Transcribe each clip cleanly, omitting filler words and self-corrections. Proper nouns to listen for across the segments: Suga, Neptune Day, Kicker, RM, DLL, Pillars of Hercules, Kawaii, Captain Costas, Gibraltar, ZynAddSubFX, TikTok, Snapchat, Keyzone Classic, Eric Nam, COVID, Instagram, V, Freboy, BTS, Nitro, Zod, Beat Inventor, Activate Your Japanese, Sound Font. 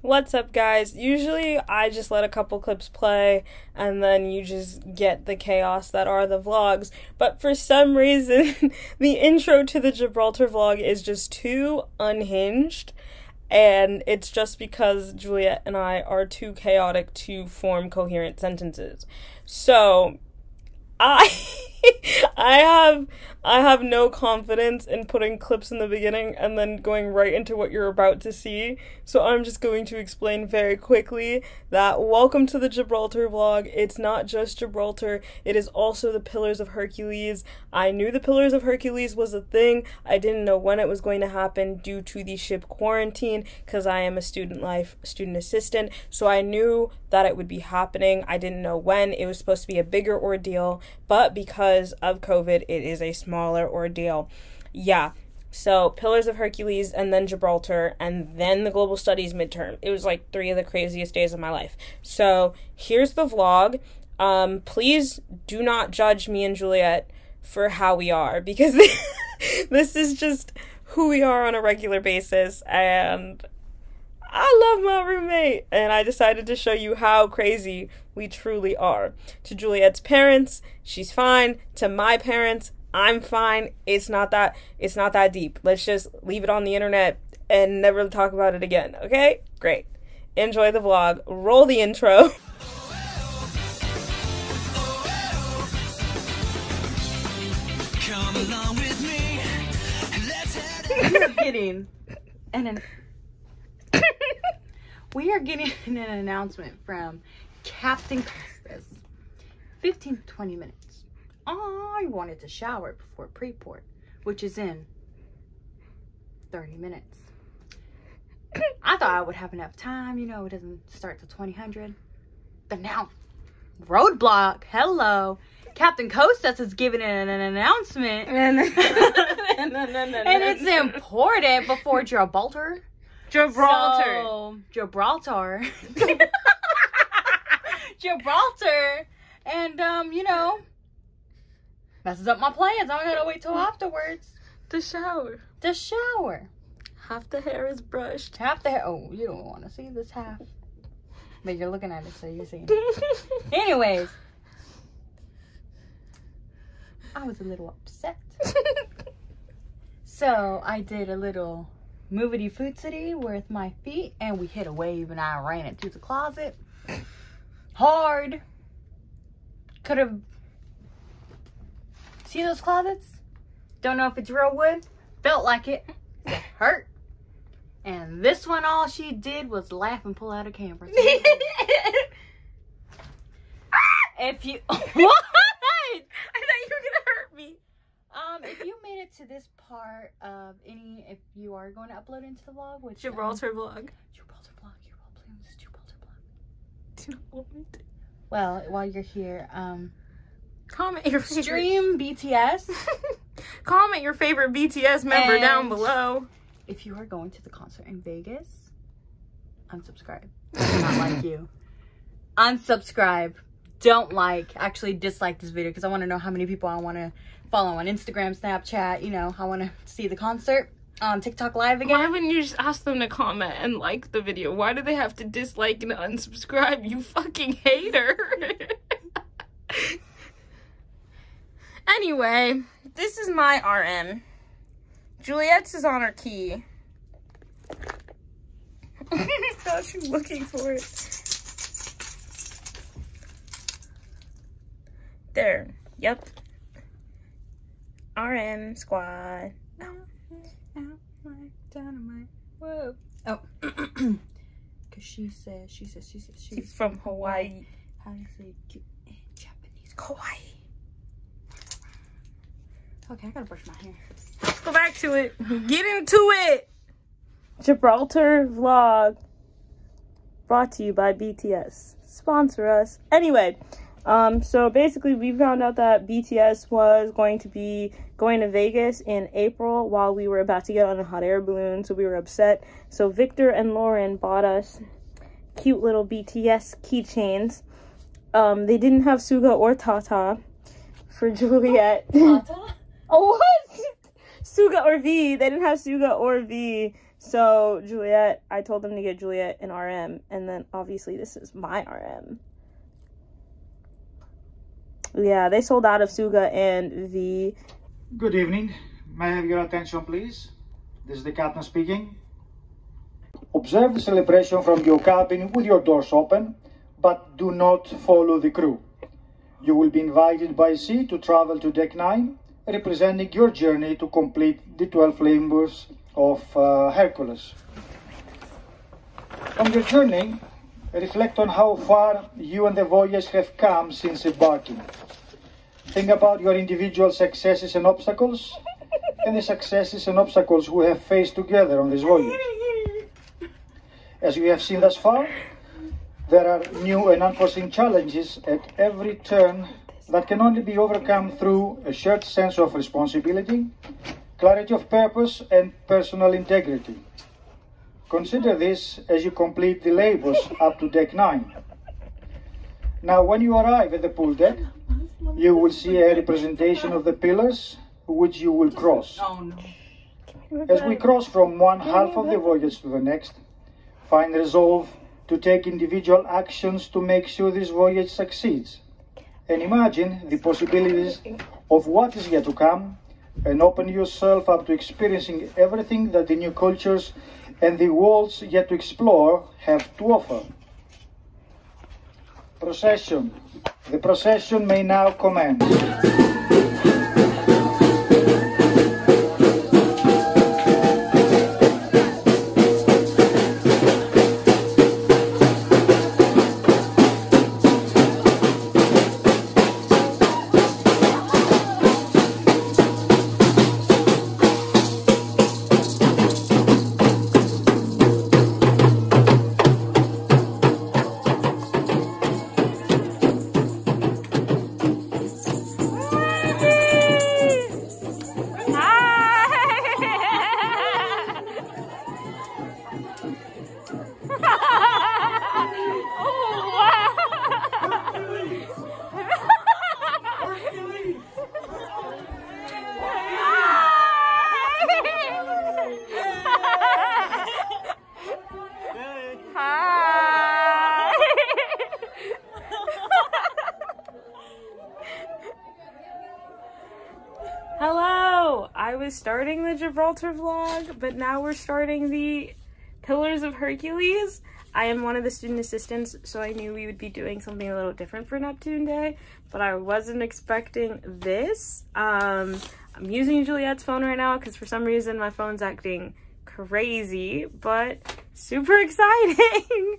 What's up, guys? Usually I just let a couple clips play and then you just get the chaos that are the vlogs, but for some reason the intro to the Gibraltar vlog is just too unhinged, and it's just because Juliet and I are too chaotic to form coherent sentences. So I have no confidence in putting clips in the beginning and then going right into what you're about to see, so I'm just going to explain very quickly that welcome to the Gibraltar vlog. It's not just Gibraltar, it is also the Pillars of Hercules. I knew the Pillars of Hercules was a thing, I didn't know when it was going to happen due to the ship quarantine, because I am a student assistant, so I knew that it would be happening. I didn't know when. It was supposed to be a bigger ordeal, but because of COVID, it is a smaller ordeal. Yeah, so Pillars of Hercules, and then Gibraltar, and then the Global Studies midterm. It was like three of the craziest days of my life. So here's the vlog. Please do not judge me and Juliet for how we are, because this is just who we are on a regular basis, and I love my roommate, and I decided to show you how crazy we truly are. To Juliet's parents, she's fine. To my parents, I'm fine. It's not that deep. Let's just leave it on the internet and never talk about it again, okay? Great. Enjoy the vlog. Roll the intro. Come along with me. Let's head out. We're getting an announcement from Captain Costas. 15 to 20 minutes. I wanted to shower before pre-port, which is in 30 minutes. I thought I would have enough time, you know, it doesn't start till 2000. But now, roadblock, hello. Captain Costas is giving an announcement. And it's important before Gibraltar. Gibraltar, and you know, messes up my plans. I'm gonna wait till afterwards to shower. Half the hair is brushed. Oh, you don't want to see this half, but you're looking at it, so you see. Anyways, I was a little upset, so I did a little movity footity with my feet, and we hit a wave, and I ran it to the closet hard. Could have see those closets, don't know if it's real wood, felt like it hurt. And this one, all she did was laugh and pull out a camera. If you what? I thought you were gonna hurt me. If you made it to this part of any, if you are going to upload into the vlog, which Gibraltar vlog. Do not want me to. Well, while you're here, comment your favorite. Stream BTS. Comment your favorite BTS member and down below. If you are going to the concert in Vegas, unsubscribe. I do not like you. Unsubscribe. Don't like, actually dislike this video, because I want to know how many people I want to follow on Instagram, Snapchat, you know. I want to see the concert on TikTok live again. Why wouldn't you just ask them to comment and like the video? Why do they have to dislike and unsubscribe, you fucking hater? Anyway, this is my RM. Juliet's is on her key. Oh, she's looking for it. There. Yep. RM squad. Dynamite. Whoa. Oh. Because she's from Hawaii. How do you say cute in Japanese? Kawaii. Okay, I gotta brush my hair. Let's go back to it. Get into it. Gibraltar vlog. Brought to you by BTS. Sponsor us. Anyway. So basically we found out that BTS was going to be going to Vegas in April while we were about to get on a hot air balloon, so we were upset. So Victor and Lauren bought us cute little BTS keychains. They didn't have Suga or Tata for Juliet. Oh, Tata? Oh, what? Suga or V. They didn't have Suga or V So Juliet, I told them to get Juliet an RM, and then obviously this is my RM. Yeah, they sold out of Suga and V. Good evening. May I have your attention, please? This is the captain speaking. Observe the celebration from your cabin with your doors open, but do not follow the crew. You will be invited by sea to travel to Deck 9, representing your journey to complete the 12 labors of Hercules. On your journey, reflect on how far you and the voyage have come since embarking. Think about your individual successes and obstacles, and the successes and obstacles we have faced together on this voyage. As we have seen thus far, there are new and unforeseen challenges at every turn that can only be overcome through a shared sense of responsibility, clarity of purpose, and personal integrity. Consider this as you complete the labors up to Deck 9. Now, when you arrive at the pool deck, you will see a representation of the pillars which you will cross. As we cross from one half of the voyage to the next, find resolve to take individual actions to make sure this voyage succeeds, and imagine the possibilities of what is yet to come, and open yourself up to experiencing everything that the new cultures and the worlds yet to explore have to offer. Procession. The procession may now commence. Starting the Gibraltar vlog, but now we're starting the Pillars of Hercules. I am one of the student assistants, so I knew we would be doing something a little different for Neptune Day, but I wasn't expecting this. I'm using Juliet's phone right now because for some reason my phone's acting crazy, but super exciting.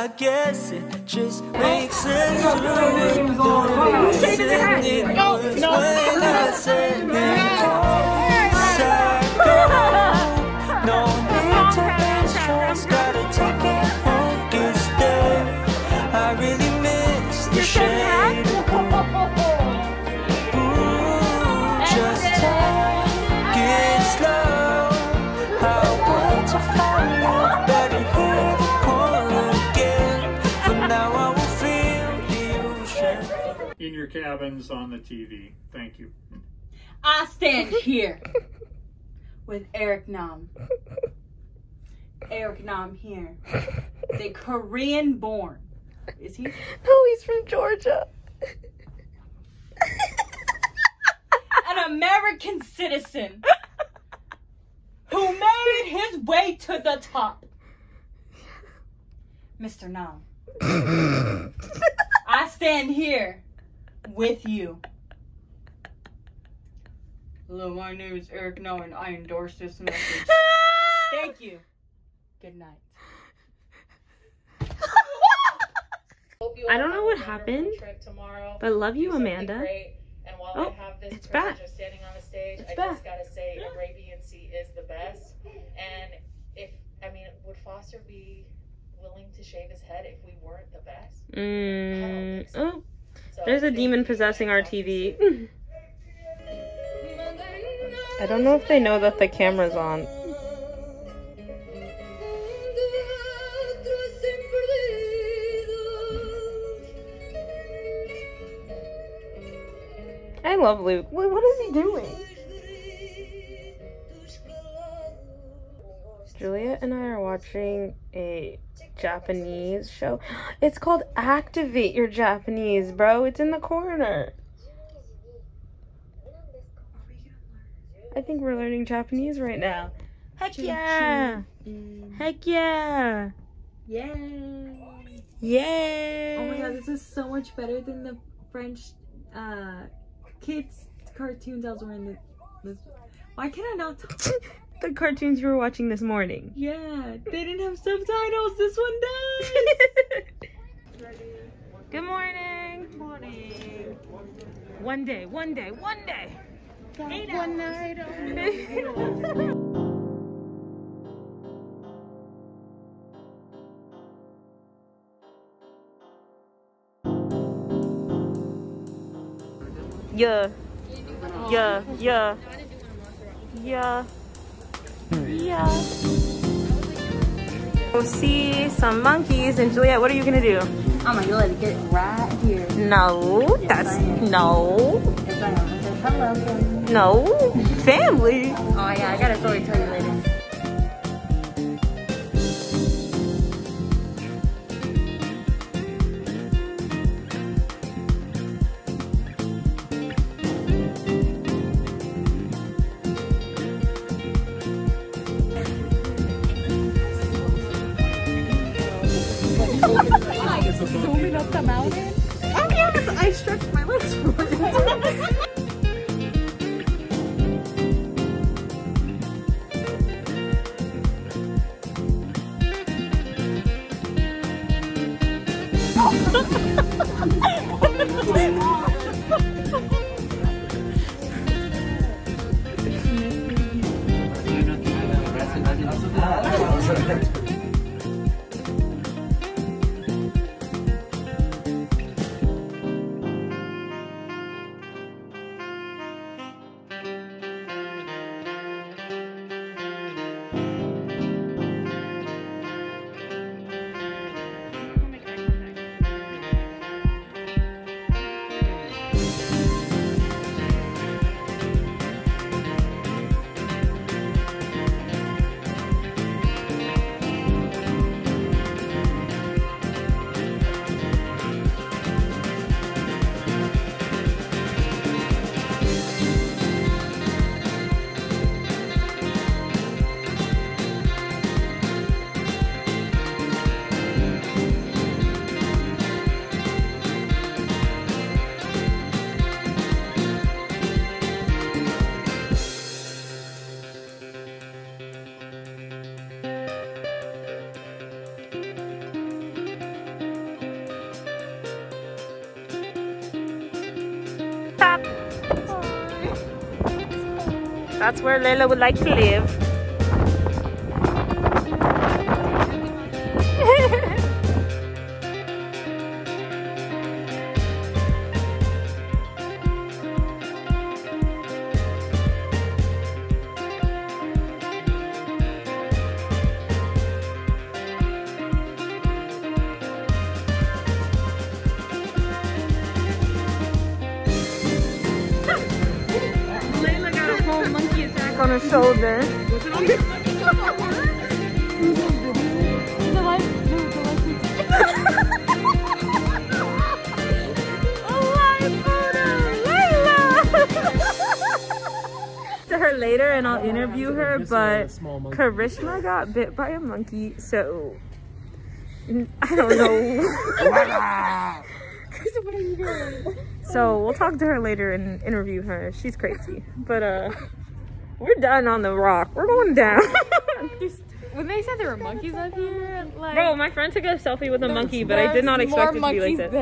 I guess it just makes sense. I really miss the shade. Ooh, just take it slow. I want to find love, but it hit the corner again. But now I will feel the ocean. In your cabins on the TV. Thank you. I stand here with Eric Nam. Eric Nam here. The Korean born. Is he? No, he's from Georgia. An American citizen who made his way to the top. Mr. Nam, I stand here with you. Hello, my name is Eric Nam and I endorse this message. Thank you. Good night. I don't know what happened, but love you, Amanda. Oh, it's back. It's back. Arabian Sea is the best. And if, I mean, would Foster be willing to shave his head if we weren't the best? Oh, there's a demon possessing our TV. I don't know if they know that the camera's on. I love Luke. Wait, what is he doing? Julia and I are watching a Japanese show. It's called Activate Your Japanese, bro. It's in the corner. I think we're learning Japanese right now. Heck yeah! Heck yeah! Yay! Yay! Oh my god, this is so much better than the French, kids cartoons I was wearing this. Why can I not talk? The cartoons you were watching this morning. Yeah, they didn't have subtitles. This one does. Good morning. Good morning. One day. One night only. Yeah. We'll see some monkeys. And Juliet, what are you gonna do? I'm gonna go let it get right here. No, yes, that's no. Yes, I am. Hello, family. No, family. Oh yeah, I got a story to tell you later. Zooming up the mountain? Oh yes, I stretched my legs for it. Stop! That's where Layla would like to live. On her shoulder. Oh my photo, Layla! To her later, and I'll interview her. But Karishma got bit by a monkey, so I don't know. What are you doing? So we'll talk to her later and interview her. She's crazy, but we're done on the rock. We're going down. When they said there were monkeys up here, like... Bro, my friend took a selfie with a monkey, but I did not expect it to be like this.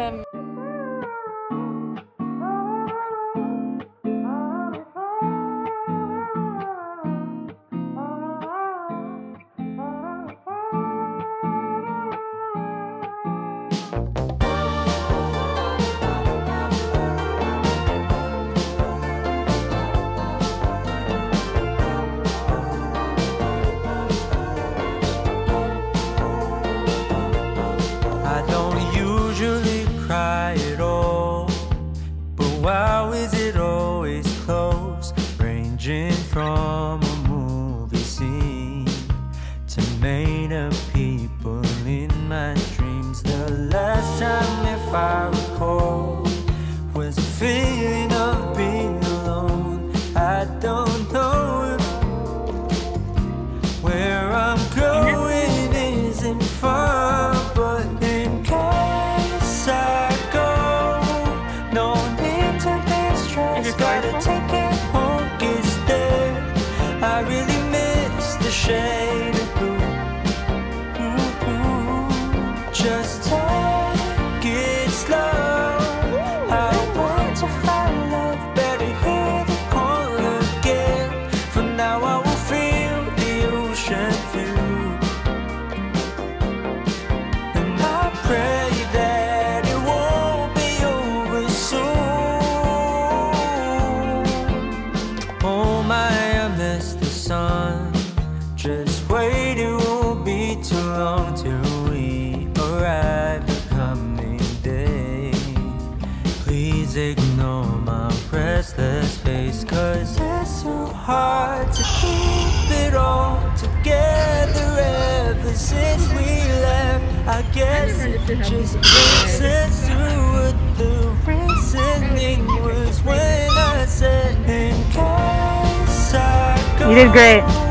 You did great.